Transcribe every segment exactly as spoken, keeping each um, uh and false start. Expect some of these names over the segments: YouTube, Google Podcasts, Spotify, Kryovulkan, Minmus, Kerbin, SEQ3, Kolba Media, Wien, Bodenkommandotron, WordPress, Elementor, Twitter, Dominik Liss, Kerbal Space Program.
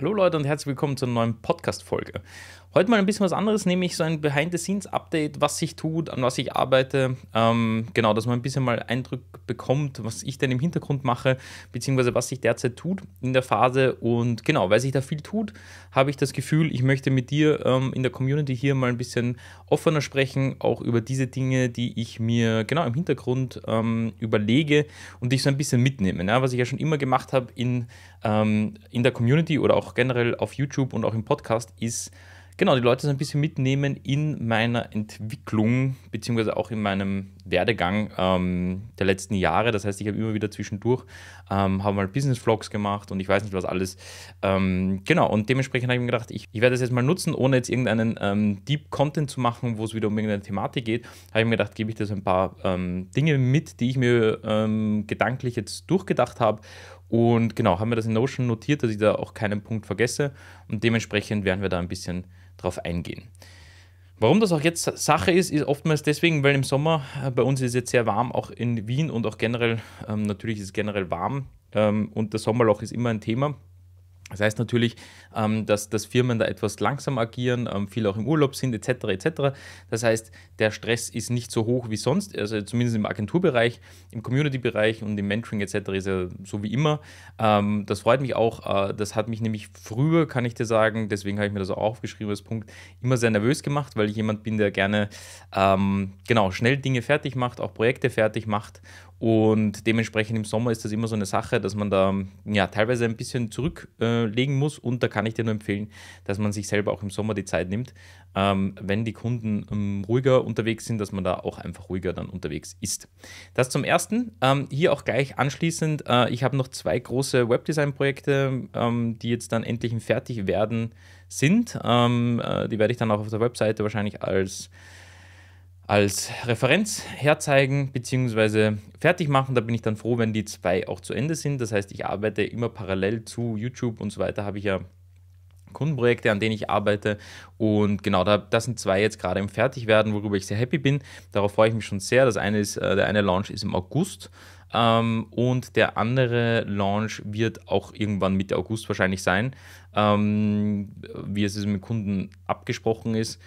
Hallo Leute und herzlich willkommen zu einer neuen Podcast-Folge. Heute mal ein bisschen was anderes, nämlich so ein Behind-the-Scenes-Update, was sich tut, an was ich arbeite. Ähm, genau, dass man ein bisschen mal Eindruck bekommt, was ich denn im Hintergrund mache, beziehungsweise was sich derzeit tut in der Phase. Und genau, weil sich da viel tut, habe ich das Gefühl, ich möchte mit dir ähm, in der Community hier mal ein bisschen offener sprechen, auch über diese Dinge, die ich mir genau im Hintergrund ähm, überlege und dich so ein bisschen mitnehme. Ne? Was ich ja schon immer gemacht habe in, ähm, in der Community oder auch generell auf YouTube und auch im Podcast ist, genau, die Leute so ein bisschen mitnehmen in meiner Entwicklung beziehungsweise auch in meinem Werdegang ähm, der letzten Jahre. Das heißt, ich habe immer wieder zwischendurch, ähm, habe mal Business-Vlogs gemacht und ich weiß nicht was alles. Ähm, genau, und dementsprechend habe ich mir gedacht, ich, ich werde das jetzt mal nutzen, ohne jetzt irgendeinen ähm, Deep-Content zu machen, wo es wieder um irgendeine Thematik geht. Habe ich mir gedacht, gebe ich das ein paar ähm, Dinge mit, die ich mir ähm, gedanklich jetzt durchgedacht habe. Und genau, haben wir das in Notion notiert, dass ich da auch keinen Punkt vergesse. Und dementsprechend werden wir da ein bisschen drauf eingehen. Warum das auch jetzt Sache ist, ist oftmals deswegen, weil im Sommer, bei uns ist es jetzt sehr warm, auch in Wien und auch generell, ähm, natürlich ist es generell warm ähm, und das Sommerloch ist immer ein Thema. Das heißt natürlich, ähm, dass, dass Firmen da etwas langsam agieren, ähm, viele auch im Urlaub sind et cetera et cetera. Das heißt, der Stress ist nicht so hoch wie sonst, also zumindest im Agenturbereich, im Community-Bereich und im Mentoring et cetera ist er so wie immer. Ähm, das freut mich auch, äh, das hat mich nämlich früher, kann ich dir sagen, deswegen habe ich mir das auch aufgeschrieben als Punkt, immer sehr nervös gemacht, weil ich jemand bin, der gerne ähm, genau schnell Dinge fertig macht, auch Projekte fertig macht. Und dementsprechend im Sommer ist das immer so eine Sache, dass man da ja teilweise ein bisschen zurücklegen äh, muss. Und da kann ich dir nur empfehlen, dass man sich selber auch im Sommer die Zeit nimmt, ähm, wenn die Kunden ähm, ruhiger unterwegs sind, dass man da auch einfach ruhiger dann unterwegs ist. Das zum Ersten. Ähm, hier auch gleich anschließend, äh, ich habe noch zwei große Webdesign-Projekte, ähm, die jetzt dann endlich fertig werden sind. Ähm, äh, die werde ich dann auch auf der Webseite wahrscheinlich als... als Referenz herzeigen bzw. fertig machen. Da bin ich dann froh, wenn die zwei auch zu Ende sind. Das heißt, ich arbeite immer parallel zu YouTube und so weiter, habe ich ja Kundenprojekte, an denen ich arbeite. Und genau, da, das sind zwei jetzt gerade im Fertigwerden, worüber ich sehr happy bin. Darauf freue ich mich schon sehr. Das eine ist, der eine Launch ist im August. Ähm, und der andere Launch wird auch irgendwann Mitte August wahrscheinlich sein, ähm, wie es mit Kunden abgesprochen ist.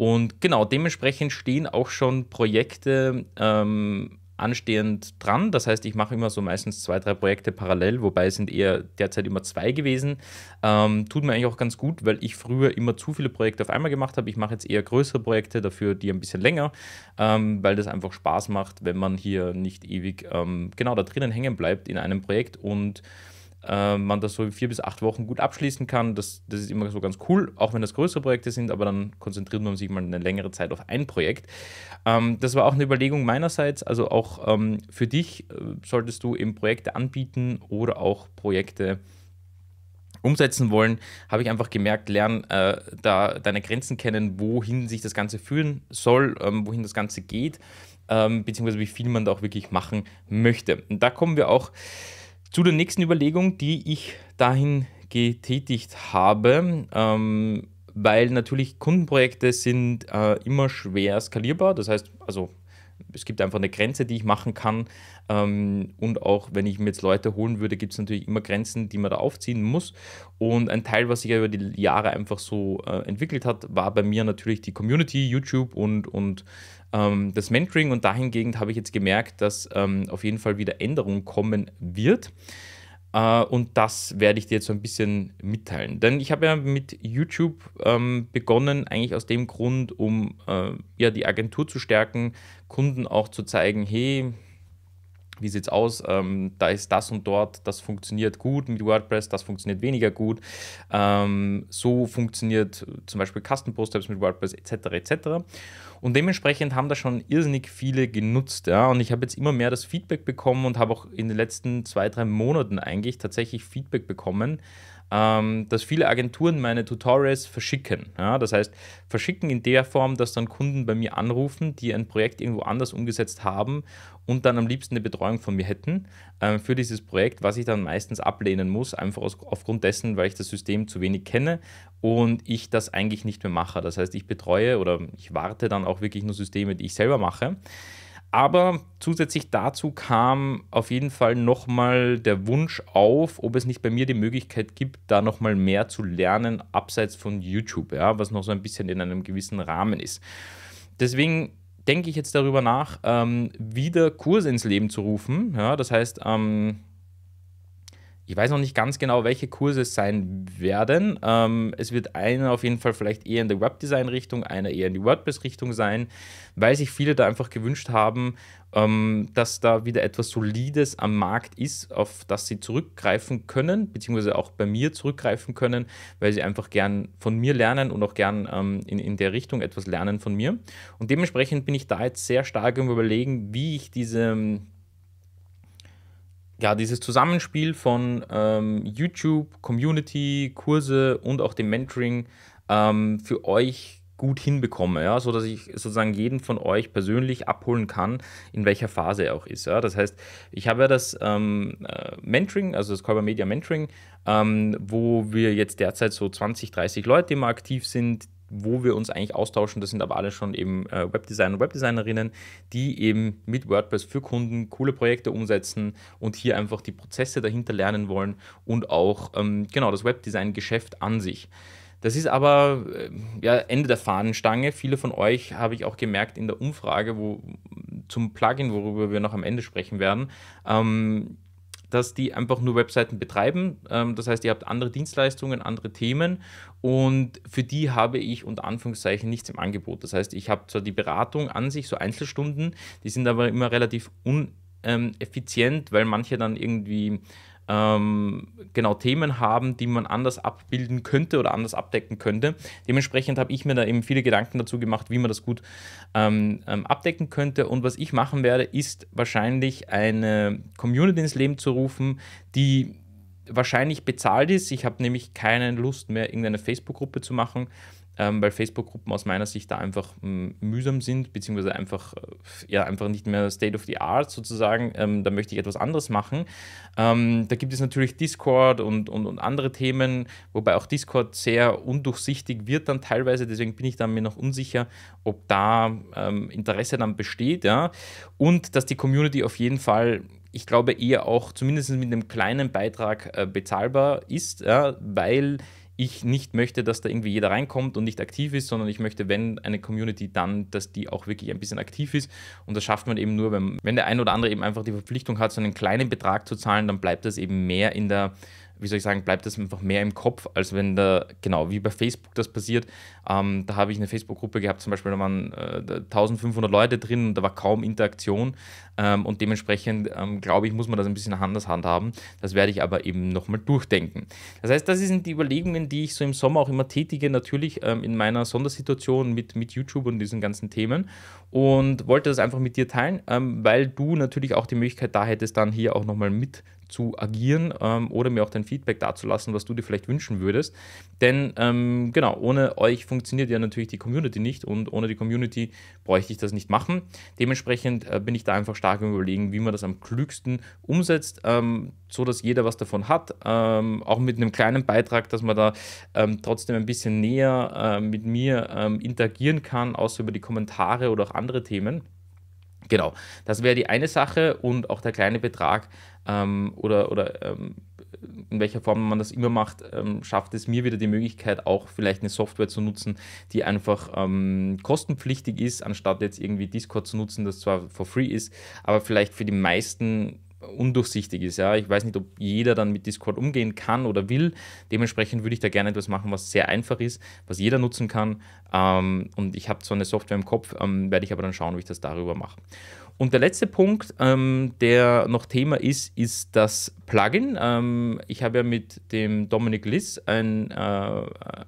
Und genau, dementsprechend stehen auch schon Projekte ähm, anstehend dran. Das heißt, ich mache immer so meistens zwei, drei Projekte parallel, wobei es sind eher derzeit immer zwei gewesen. Ähm, tut mir eigentlich auch ganz gut, weil ich früher immer zu viele Projekte auf einmal gemacht habe. Ich mache jetzt eher größere Projekte, dafür die ein bisschen länger, ähm, weil das einfach Spaß macht, wenn man hier nicht ewig ähm, genau da drinnen hängen bleibt in einem Projekt und man das so in vier bis acht Wochen gut abschließen kann. Das, das ist immer so ganz cool, auch wenn das größere Projekte sind, aber dann konzentriert man sich mal eine längere Zeit auf ein Projekt. Ähm, das war auch eine Überlegung meinerseits, also auch ähm, für dich äh, solltest du eben Projekte anbieten oder auch Projekte umsetzen wollen, habe ich einfach gemerkt, lernen, äh, da deine Grenzen kennen, wohin sich das Ganze führen soll, ähm, wohin das Ganze geht, ähm, beziehungsweise wie viel man da auch wirklich machen möchte. Und da kommen wir auch zu der nächsten Überlegung, die ich dahin getätigt habe, ähm, weil natürlich Kundenprojekte sind äh, immer schwer skalierbar. Das heißt, also es gibt einfach eine Grenze, die ich machen kann. Ähm, und auch wenn ich mir jetzt Leute holen würde, gibt es natürlich immer Grenzen, die man da aufziehen muss. Und ein Teil, was sich ja über die Jahre einfach so äh, entwickelt hat, war bei mir natürlich die Community, YouTube und, und ähm, das Mentoring. Und dahingehend habe ich jetzt gemerkt, dass ähm, auf jeden Fall wieder Änderungen kommen wird. Uh, und das werde ich dir jetzt so ein bisschen mitteilen. Denn ich habe ja mit YouTube ähm, begonnen, eigentlich aus dem Grund, um äh, ja, die Agentur zu stärken, Kunden auch zu zeigen, hey, wie sieht es aus, ähm, da ist das und dort, das funktioniert gut mit WordPress, das funktioniert weniger gut, ähm, so funktioniert zum Beispiel Custom Post Types mit WordPress et cetera et cetera. Und dementsprechend haben da schon irrsinnig viele genutzt, ja, und ich habe jetzt immer mehr das Feedback bekommen und habe auch in den letzten zwei, drei Monaten eigentlich tatsächlich Feedback bekommen, ähm, dass viele Agenturen meine Tutorials verschicken, ja, das heißt verschicken in der Form, dass dann Kunden bei mir anrufen, die ein Projekt irgendwo anders umgesetzt haben und dann am liebsten eine Betreuung von mir hätten äh, für dieses Projekt, was ich dann meistens ablehnen muss, einfach aus, aufgrund dessen, weil ich das System zu wenig kenne und ich das eigentlich nicht mehr mache. Das heißt, ich betreue oder ich warte dann auch wirklich nur Systeme, die ich selber mache. Aber zusätzlich dazu kam auf jeden Fall nochmal der Wunsch auf, ob es nicht bei mir die Möglichkeit gibt, da nochmal mehr zu lernen, abseits von YouTube, ja, was noch so ein bisschen in einem gewissen Rahmen ist. Deswegen denke ich jetzt darüber nach, ähm, wieder Kurse ins Leben zu rufen. Ja, das heißt, ähm, ich weiß noch nicht ganz genau, welche Kurse es sein werden. Ähm, es wird einer auf jeden Fall vielleicht eher in der Webdesign-Richtung, einer eher in die WordPress-Richtung sein, weil sich viele da einfach gewünscht haben, ähm, dass da wieder etwas Solides am Markt ist, auf das sie zurückgreifen können, beziehungsweise auch bei mir zurückgreifen können, weil sie einfach gern von mir lernen und auch gern ähm, in, in der Richtung etwas lernen von mir. Und dementsprechend bin ich da jetzt sehr stark im Überlegen, wie ich diese... Ja, dieses Zusammenspiel von ähm, YouTube, Community, Kurse und auch dem Mentoring ähm, für euch gut hinbekomme, ja, sodass ich sozusagen jeden von euch persönlich abholen kann, in welcher Phase er auch ist. Ja. Das heißt, ich habe ja das ähm, äh, Mentoring, also das Kolba Media Mentoring, ähm, wo wir jetzt derzeit so zwanzig, dreißig Leute immer aktiv sind, wo wir uns eigentlich austauschen. Das sind aber alle schon eben äh, Webdesigner und Webdesignerinnen, die eben mit WordPress für Kunden coole Projekte umsetzen und hier einfach die Prozesse dahinter lernen wollen und auch ähm, genau das Webdesign-Geschäft an sich. Das ist aber äh, ja, Ende der Fahnenstange. Viele von euch habe ich auch gemerkt in der Umfrage, wo zum Plugin, worüber wir noch am Ende sprechen werden, ähm, dass die einfach nur Webseiten betreiben. Das heißt, ihr habt andere Dienstleistungen, andere Themen und für die habe ich unter Anführungszeichen nichts im Angebot. Das heißt, ich habe zwar die Beratung an sich, so Einzelstunden, die sind aber immer relativ ineffizient, weil manche dann irgendwie ähm, genau Themen haben, die man anders abbilden könnte oder anders abdecken könnte. Dementsprechend habe ich mir da eben viele Gedanken dazu gemacht, wie man das gut ähm, abdecken könnte. Und was ich machen werde, ist wahrscheinlich eine Community ins Leben zu rufen, die wahrscheinlich bezahlt ist. Ich habe nämlich keine Lust mehr, irgendeine Facebook-Gruppe zu machen, ähm, weil Facebook-Gruppen aus meiner Sicht da einfach mh, mühsam sind, beziehungsweise einfach, ja, einfach nicht mehr State of the Art sozusagen. Ähm, da möchte ich etwas anderes machen. Ähm, da gibt es natürlich Discord und, und, und andere Themen, wobei auch Discord sehr undurchsichtig wird dann teilweise. Deswegen bin ich da mir noch unsicher, ob da ähm, Interesse dann besteht. Ja? Und dass die Community auf jeden Fall, ich glaube, eher auch zumindest mit einem kleinen Beitrag äh, bezahlbar ist, ja, weil ich nicht möchte, dass da irgendwie jeder reinkommt und nicht aktiv ist, sondern ich möchte, wenn eine Community dann, dass die auch wirklich ein bisschen aktiv ist. Und das schafft man eben nur, wenn, wenn der ein oder andere eben einfach die Verpflichtung hat, so einen kleinen Betrag zu zahlen, dann bleibt das eben mehr in der, wie soll ich sagen, bleibt das einfach mehr im Kopf, als wenn da, genau, wie bei Facebook das passiert. Ähm, da habe ich eine Facebook-Gruppe gehabt, zum Beispiel, da waren äh, eintausendfünfhundert Leute drin und da war kaum Interaktion. Ähm, und dementsprechend, ähm, glaube ich, muss man das ein bisschen anders handhaben. Das werde ich aber eben nochmal durchdenken. Das heißt, das sind die Überlegungen, die ich so im Sommer auch immer tätige, natürlich ähm, in meiner Sondersituation mit, mit YouTube und diesen ganzen Themen. Und wollte das einfach mit dir teilen, ähm, weil du natürlich auch die Möglichkeit da hättest, dann hier auch nochmal mit zu agieren ähm, oder mir auch dein Feedback dazulassen, was du dir vielleicht wünschen würdest. Denn ähm, genau, ohne euch funktioniert ja natürlich die Community nicht und ohne die Community bräuchte ich das nicht machen. Dementsprechend äh, bin ich da einfach stark im Überlegen, wie man das am klügsten umsetzt, ähm, sodass jeder was davon hat. Ähm, auch mit einem kleinen Beitrag, dass man da ähm, trotzdem ein bisschen näher äh, mit mir ähm, interagieren kann, außer über die Kommentare oder auch andere Themen. Genau, das wäre die eine Sache und auch der kleine Betrag ähm, oder, oder ähm, in welcher Form man das immer macht, ähm, schafft es mir wieder die Möglichkeit, auch vielleicht eine Software zu nutzen, die einfach ähm, kostenpflichtig ist, anstatt jetzt irgendwie Discord zu nutzen, das zwar for free ist, aber vielleicht für die meisten undurchsichtig ist. Ja. Ich weiß nicht, ob jeder dann mit Discord umgehen kann oder will. Dementsprechend würde ich da gerne etwas machen, was sehr einfach ist, was jeder nutzen kann. Ähm, und ich habe zwar eine Software im Kopf, ähm, werde ich aber dann schauen, wie ich das darüber mache. Und der letzte Punkt, ähm, der noch Thema ist, ist das Plugin. Ähm, ich habe ja mit dem Dominik Liss ein, äh,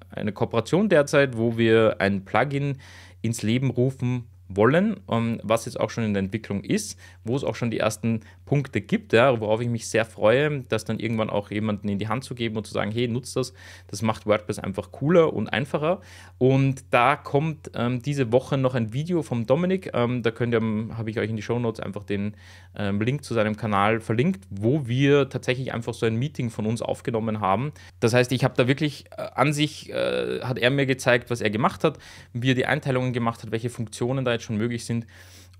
eine Kooperation derzeit, wo wir ein Plugin ins Leben rufen wollen, was jetzt auch schon in der Entwicklung ist, wo es auch schon die ersten Punkte gibt, ja, worauf ich mich sehr freue, das dann irgendwann auch jemanden in die Hand zu geben und zu sagen, hey, nutzt das, das macht WordPress einfach cooler und einfacher. Und da kommt ähm, diese Woche noch ein Video vom Dominik, ähm, da könnt ihr, habe ich euch in die Shownotes einfach den ähm, Link zu seinem Kanal verlinkt, wo wir tatsächlich einfach so ein Meeting von uns aufgenommen haben. Das heißt, ich habe da wirklich äh, an sich, äh, hat er mir gezeigt, was er gemacht hat, wie er die Einteilungen gemacht hat, welche Funktionen da jetzt schon möglich sind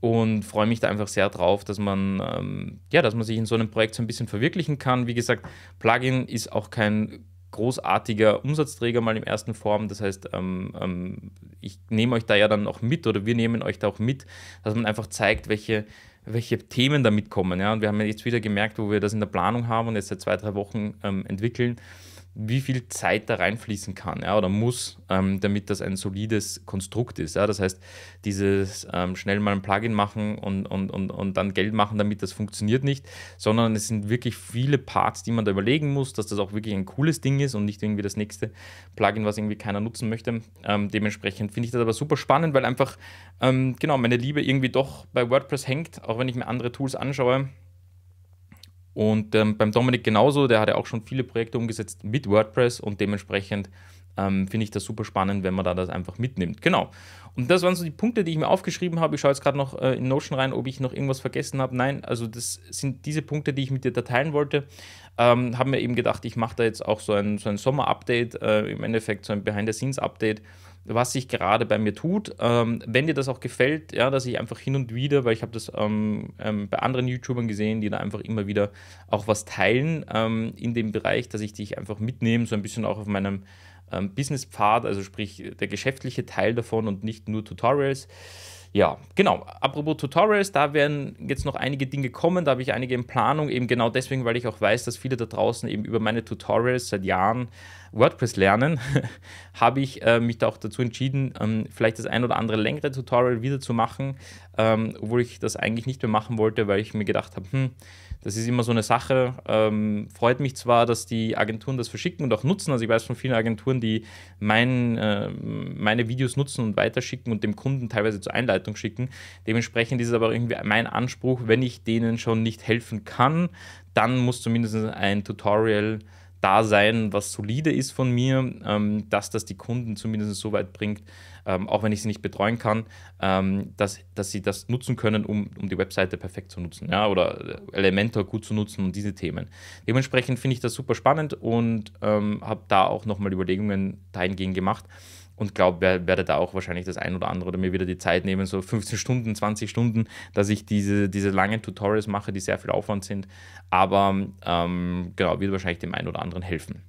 und freue mich da einfach sehr drauf, dass man, ähm, ja, dass man sich in so einem Projekt so ein bisschen verwirklichen kann. Wie gesagt, Plugin ist auch kein großartiger Umsatzträger mal in ersten Form. Das heißt, ähm, ähm, ich nehme euch da ja dann auch mit oder wir nehmen euch da auch mit, dass man einfach zeigt, welche, welche Themen damit kommen. Ja? Und wir haben ja jetzt wieder gemerkt, wo wir das in der Planung haben und jetzt seit zwei, drei Wochen ähm, entwickeln, wie viel Zeit da reinfließen kann, ja, oder muss, ähm, damit das ein solides Konstrukt ist. Ja? Das heißt, dieses ähm, schnell mal ein Plugin machen und, und, und, und dann Geld machen damit, das funktioniert nicht, sondern es sind wirklich viele Parts, die man da überlegen muss, dass das auch wirklich ein cooles Ding ist und nicht irgendwie das nächste Plugin, was irgendwie keiner nutzen möchte. Ähm, dementsprechend finde ich das aber super spannend, weil einfach ähm, genau meine Liebe irgendwie doch bei WordPress hängt, auch wenn ich mir andere Tools anschaue. Und ähm, beim Dominik genauso, der hat ja auch schon viele Projekte umgesetzt mit WordPress und dementsprechend ähm, finde ich das super spannend, wenn man da das einfach mitnimmt. Genau. Und das waren so die Punkte, die ich mir aufgeschrieben habe. Ich schaue jetzt gerade noch äh, in Notion rein, ob ich noch irgendwas vergessen habe. Nein, also das sind diese Punkte, die ich mit dir da teilen wollte. Ähm, habe mir eben gedacht, ich mache da jetzt auch so ein, so ein Sommer-Update, äh, im Endeffekt so ein Behind-the-Scenes-Update, was sich gerade bei mir tut. Ähm, wenn dir das auch gefällt, ja, dass ich einfach hin und wieder, weil ich habe das ähm, ähm, bei anderen YouTubern gesehen, die da einfach immer wieder auch was teilen ähm, in dem Bereich, dass ich dich einfach mitnehme, so ein bisschen auch auf meinem ähm, Business-Pfad, also sprich der geschäftliche Teil davon und nicht nur Tutorials. Ja, genau. Apropos Tutorials, da werden jetzt noch einige Dinge kommen, da habe ich einige in Planung, eben genau deswegen, weil ich auch weiß, dass viele da draußen eben über meine Tutorials seit Jahren WordPress lernen, habe ich äh, mich da auch dazu entschieden, ähm, vielleicht das ein oder andere längere Tutorial wieder zu machen, ähm, obwohl ich das eigentlich nicht mehr machen wollte, weil ich mir gedacht habe, hm, das ist immer so eine Sache. Ähm, freut mich zwar, dass die Agenturen das verschicken und auch nutzen, also ich weiß von vielen Agenturen, die mein, äh, meine Videos nutzen und weiterschicken und dem Kunden teilweise zur Einleitung schicken. Dementsprechend ist es aber irgendwie mein Anspruch, wenn ich denen schon nicht helfen kann, dann muss zumindest ein Tutorial da sein, was solide ist von mir, ähm, dass das die Kunden zumindest so weit bringt, ähm, auch wenn ich sie nicht betreuen kann, ähm, dass, dass sie das nutzen können, um, um die Webseite perfekt zu nutzen, ja, oder Elementor gut zu nutzen und diese Themen. Dementsprechend finde ich das super spannend und ähm, habe da auch nochmal Überlegungen dahingehend gemacht. Und glaube, werde da auch wahrscheinlich das ein oder andere oder mir wieder die Zeit nehmen, so fünfzehn Stunden, zwanzig Stunden, dass ich diese, diese langen Tutorials mache, die sehr viel Aufwand sind. Aber ähm, genau, wird wahrscheinlich dem einen oder anderen helfen.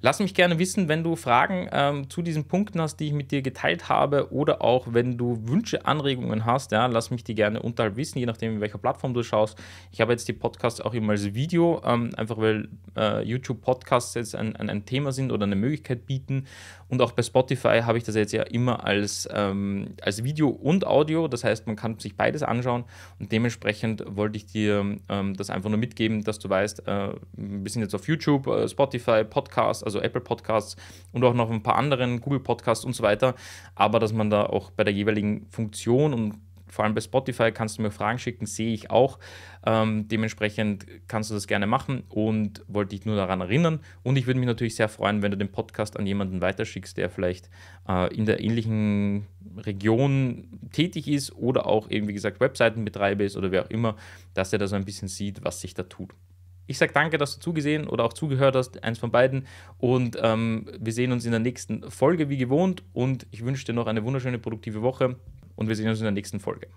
Lass mich gerne wissen, wenn du Fragen ähm, zu diesen Punkten hast, die ich mit dir geteilt habe, oder auch wenn du Wünsche, Anregungen hast, ja, lass mich die gerne unterhalb wissen, je nachdem, in welcher Plattform du schaust. Ich habe jetzt die Podcasts auch immer als Video, ähm, einfach weil äh, YouTube-Podcasts jetzt ein, ein, ein Thema sind oder eine Möglichkeit bieten. Und auch bei Spotify habe ich das jetzt ja immer als, ähm, als Video und Audio. Das heißt, man kann sich beides anschauen. Und dementsprechend wollte ich dir ähm, das einfach nur mitgeben, dass du weißt, äh, wir sind jetzt auf YouTube, äh, Spotify, Podcasts, also Apple Podcasts und auch noch ein paar anderen, Google Podcasts und so weiter. Aber dass man da auch bei der jeweiligen Funktion und vor allem bei Spotify kannst du mir Fragen schicken, sehe ich auch. Ähm, dementsprechend kannst du das gerne machen und wollte dich nur daran erinnern. Und ich würde mich natürlich sehr freuen, wenn du den Podcast an jemanden weiterschickst, der vielleicht äh, in der ähnlichen Region tätig ist oder auch eben, wie gesagt, Webseitenbetreiber ist oder wer auch immer, dass er da so ein bisschen sieht, was sich da tut. Ich sage danke, dass du zugesehen oder auch zugehört hast, eins von beiden. Und ähm, wir sehen uns in der nächsten Folge wie gewohnt und ich wünsche dir noch eine wunderschöne, produktive Woche. Und wir sehen uns in der nächsten Folge.